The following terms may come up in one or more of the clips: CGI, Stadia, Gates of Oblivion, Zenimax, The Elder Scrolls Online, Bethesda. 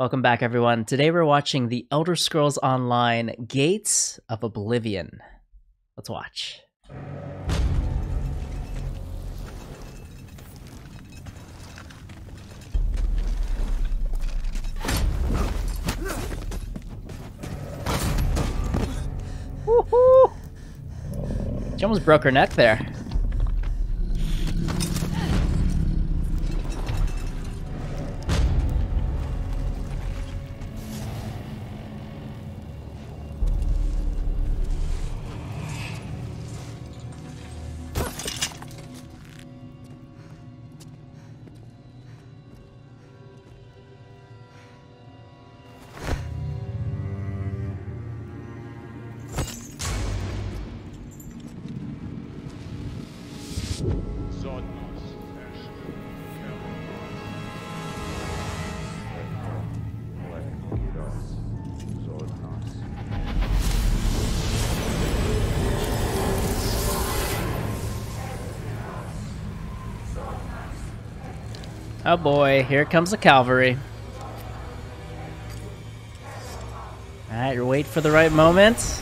Welcome back, everyone. Today we're watching The Elder Scrolls Online, Gates of Oblivion. Let's watch. Woohoo! She almost broke her neck there. Oh boy, here comes the cavalry. Alright, you wait for the right moment.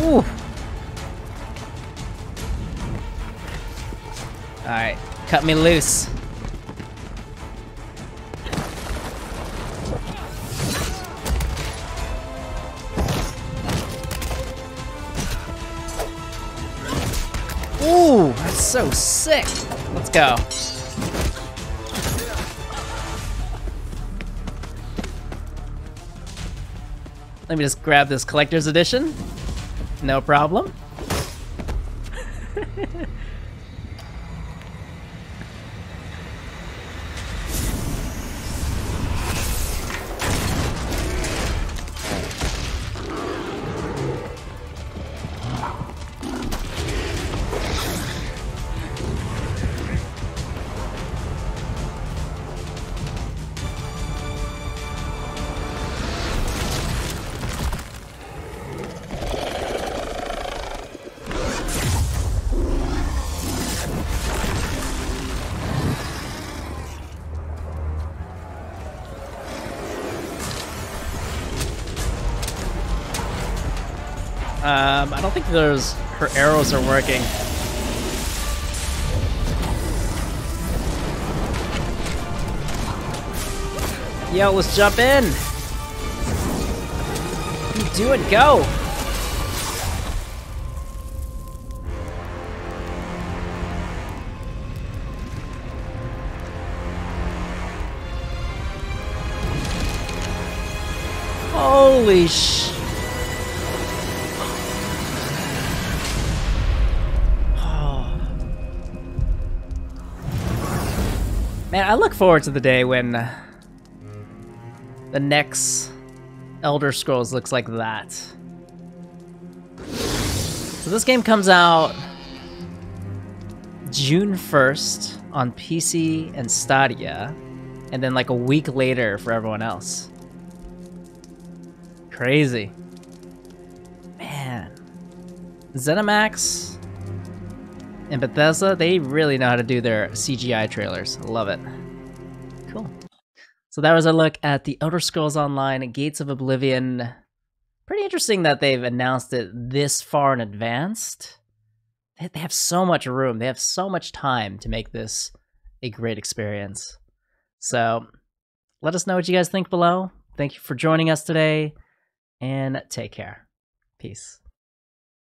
Ooh! Alright, cut me loose. Ooh, that's so sick. Let's go. Let me just grab this collector's edition. No problem. I don't think her arrows are working. Yo, let's jump in! You do it, go! Holy sh... Man, I look forward to the day when the next Elder Scrolls looks like that. So this game comes out June 1st on PC and Stadia, and then like a week later for everyone else. Crazy. Man. Zenimax and Bethesda, they really know how to do their CGI trailers. Love it. Cool. So that was a look at The Elder Scrolls Online, Gates of Oblivion. Pretty interesting that they've announced it this far in advance. They have so much room. They have so much time to make this a great experience. So let us know what you guys think below. Thank you for joining us today, and take care. Peace.